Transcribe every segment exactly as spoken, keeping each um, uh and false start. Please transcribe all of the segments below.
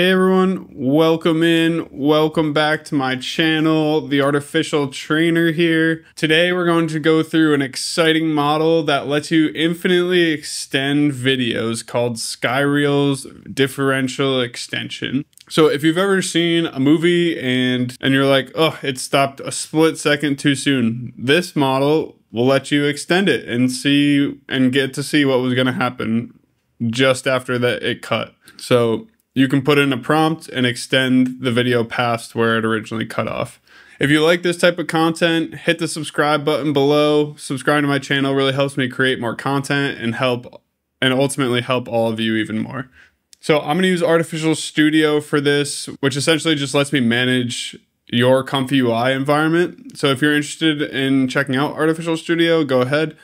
Hey everyone, welcome in, welcome back to my channel, the Artificial Trainer here. Today we're going to go through an exciting model that lets you infinitely extend videos called Skyreels Differential Extension. So if you've ever seen a movie and, and you're like, oh, it stopped a split second too soon, this model will let you extend it and see and get to see what was gonna happen just after that it cut. So you can put in a prompt and extend the video past where it originally cut off. If you like this type of content, hit the subscribe button below. Subscribe to my channel really helps me create more content and help and ultimately help all of you even more. So I'm gonna use Artificial Studio for this, which essentially just lets me manage your ComfyUI environment. So if you're interested in checking out Artificial Studio, go ahead.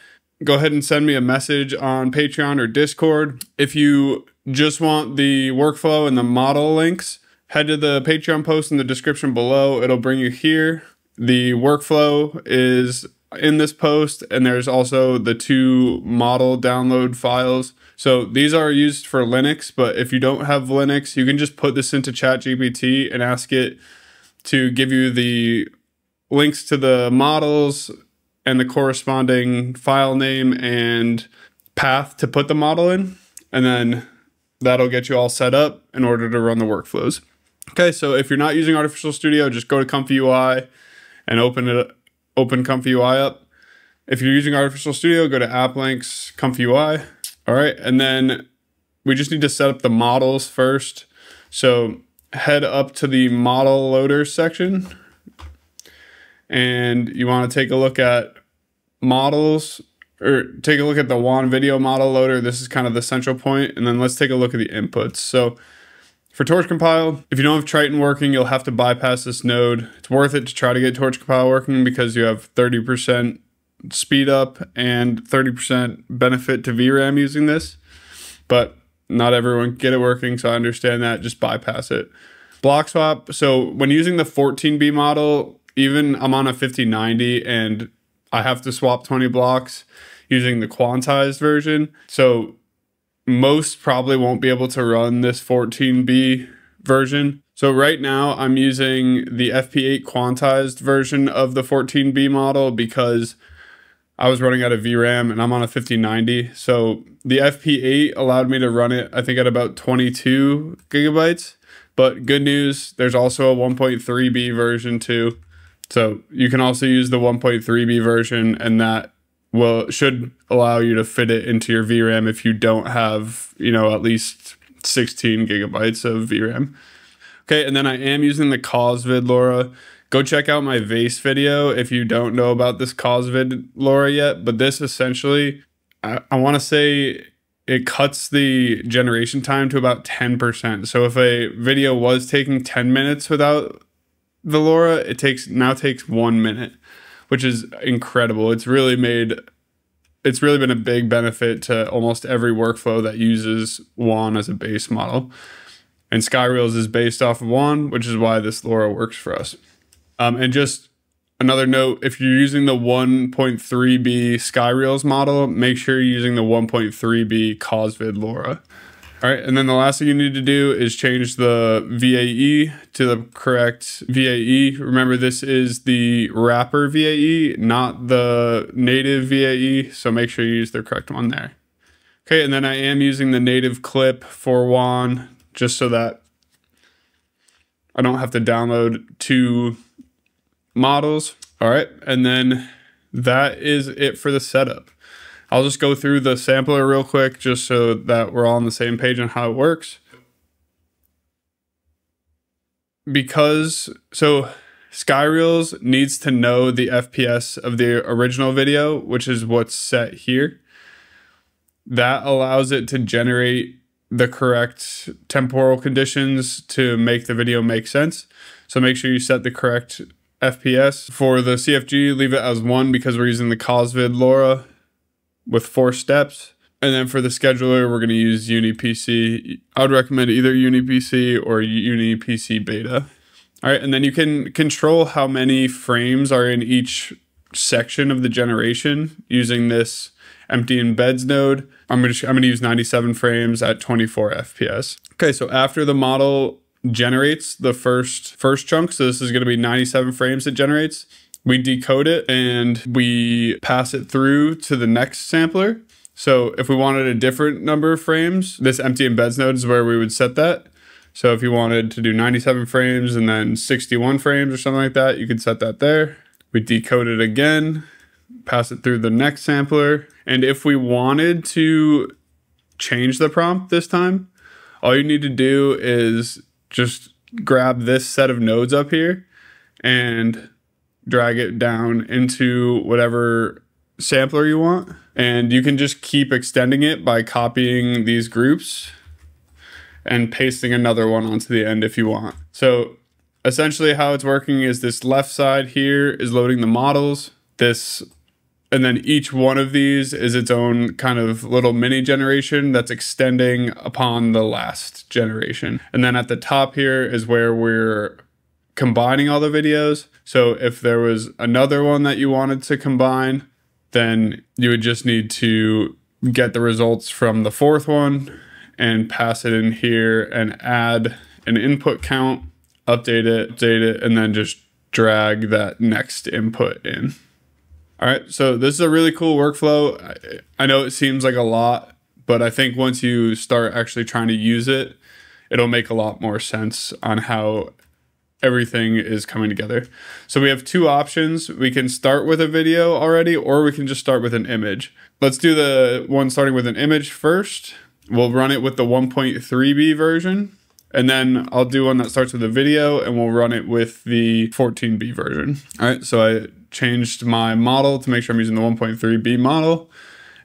Go ahead and send me a message on Patreon or Discord. If you just want the workflow and the model links, head to the Patreon post in the description below. It'll bring you here. The workflow is in this post, and there's also the two model download files. So these are used for Linux, but if you don't have Linux, you can just put this into ChatGPT and ask it to give you the links to the models and the corresponding file name and path to put the model in. And then that'll get you all set up in order to run the workflows. Okay, so if you're not using Artificial Studio, just go to ComfyUI and open it, open ComfyUI up. If you're using Artificial Studio, go to App Links, ComfyUI. All right, and then we just need to set up the models first. So head up to the model loader section. And you want to take a look at models or take a look at the W A N video model loader. This is kind of the central point. And then let's take a look at the inputs. So for Torch compile, if you don't have Triton working, you'll have to bypass this node. It's worth it to try to get Torch compile working because you have thirty percent speed up and thirty percent benefit to V RAM using this, but not everyone can get it working. So I understand that, just bypass it. Block swap. So when using the fourteen B model, even I'm on a fifty ninety and I have to swap twenty blocks using the quantized version. So most probably won't be able to run this fourteen B version. So right now I'm using the F P eight quantized version of the fourteen B model because I was running out of V RAM and I'm on a fifty ninety. So the F P eight allowed me to run it, I think, at about twenty-two gigabytes. But good news, there's also a one point three B version too. So you can also use the one point three B version, and that will should allow you to fit it into your V RAM if you don't have, you know, at least sixteen gigabytes of V RAM. Okay, and then I am using the CausVid LoRa. Go check out my Vase video if you don't know about this CausVid LoRa yet, but this essentially, I, I want to say it cuts the generation time to about ten percent. So if a video was taking ten minutes without the LoRa, it takes now takes one minute, which is incredible. It's really made, it's really been a big benefit to almost every workflow that uses W A N as a base model. And Skyreels is based off of W A N, which is why this LoRa works for us. Um, and just another note, if you're using the one point three B Skyreels model, make sure you're using the one point three B CausVid LoRa. All right, and then the last thing you need to do is change the V A E to the correct V A E. Remember, this is the wrapper V A E, not the native V A E, so make sure you use the correct one there. Okay, and then I am using the native clip for W A N, just so that I don't have to download two models. All right, and then that is it for the setup. I'll just go through the sampler real quick just so that we're all on the same page on how it works. Because, so Skyreels needs to know the F P S of the original video, which is what's set here. That allows it to generate the correct temporal conditions to make the video make sense. So make sure you set the correct F P S. For the C F G, leave it as one because we're using the CausVid LoRa with four steps. And then for the scheduler, we're gonna use UniPC. I would recommend either UniPC or UniPC beta. All right, and then you can control how many frames are in each section of the generation using this empty embeds node. I'm gonna, I'm gonna use ninety-seven frames at twenty-four F P S. Okay, so after the model generates the first first chunk. So this is going to be ninety-seven frames it generates. We decode it and we pass it through to the next sampler. So if we wanted a different number of frames, this empty embeds node is where we would set that. So if you wanted to do ninety-seven frames and then sixty-one frames or something like that, you could set that there. We decode it again, pass it through the next sampler. And if we wanted to change the prompt this time, all you need to do is just grab this set of nodes up here and drag it down into whatever sampler you want. And you can just keep extending it by copying these groups and pasting another one onto the end if you want. So essentially how it's working is this left side here is loading the models, this, and then each one of these is its own kind of little mini generation that's extending upon the last generation. And then at the top here is where we're combining all the videos. So if there was another one that you wanted to combine, then you would just need to get the results from the fourth one and pass it in here and add an input count, update it, update it, and then just drag that next input in. All right, so this is a really cool workflow. I, I know it seems like a lot, but I think once you start actually trying to use it, it'll make a lot more sense on how everything is coming together. So we have two options. We can start with a video already, or we can just start with an image. Let's do the one starting with an image first. We'll run it with the one point three B version, and then I'll do one that starts with a video and we'll run it with the fourteen B version. All right, so I changed my model to make sure I'm using the one point three B model,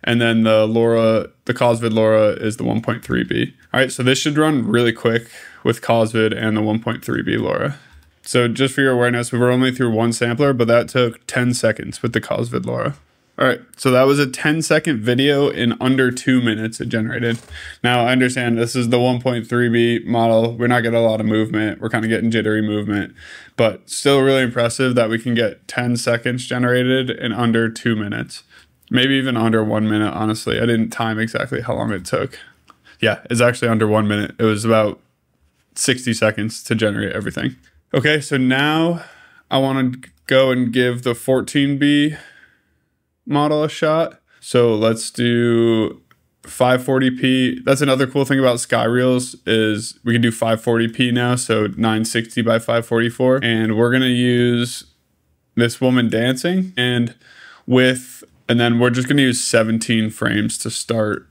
and then the LoRa, the CausVid LoRa is the one point three B. All right, so this should run really quick with CausVid and the one point three B LoRa. So just for your awareness, we were only through one sampler, but that took ten seconds with the CausVid LoRa. All right, so that was a ten second video in under two minutes it generated. Now I understand this is the one point three B model. We're not getting a lot of movement. We're kind of getting jittery movement, but still really impressive that we can get ten seconds generated in under two minutes, maybe even under one minute, honestly. I didn't time exactly how long it took. Yeah, it's actually under one minute. It was about sixty seconds to generate everything. Okay, so now I want to go and give the fourteen B model a shot. So let's do five forty P. That's another cool thing about Skyreels is we can do five forty P now, so nine sixty by five forty-four. And we're gonna use this woman dancing and with, and then we're just gonna use seventeen frames to start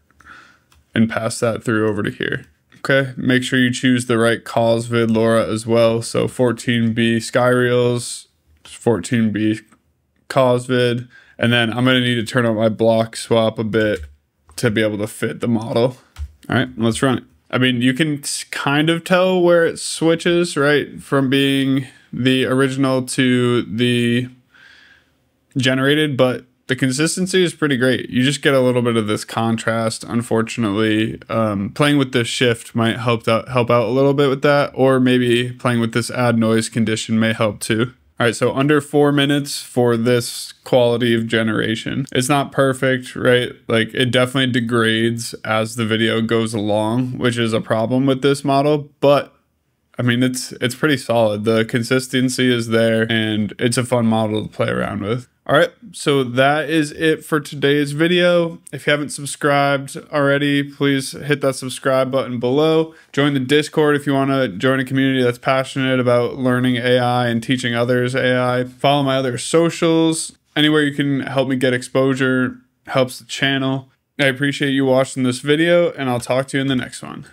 and pass that through over to here. Okay, make sure you choose the right CausVid LoRa as well. So fourteen B Skyreels, fourteen B CausVid. And then I'm gonna need to turn up my block swap a bit to be able to fit the model. All right, let's run it. I mean, you can kind of tell where it switches, right? From being the original to the generated, but the consistency is pretty great. You just get a little bit of this contrast, unfortunately. Um, playing with the shift might help out, help out a little bit with that, or maybe playing with this add noise condition may help too. All right, so under four minutes for this quality of generation. It's not perfect, right? Like it definitely degrades as the video goes along, which is a problem with this model, but I mean, it's it's pretty solid. The consistency is there and it's a fun model to play around with. All right, so that is it for today's video. If you haven't subscribed already, please hit that subscribe button below. Join the Discord if you want to join a community that's passionate about learning A I and teaching others A I. Follow my other socials. Anywhere you can help me get exposure helps the channel. I appreciate you watching this video, and I'll talk to you in the next one.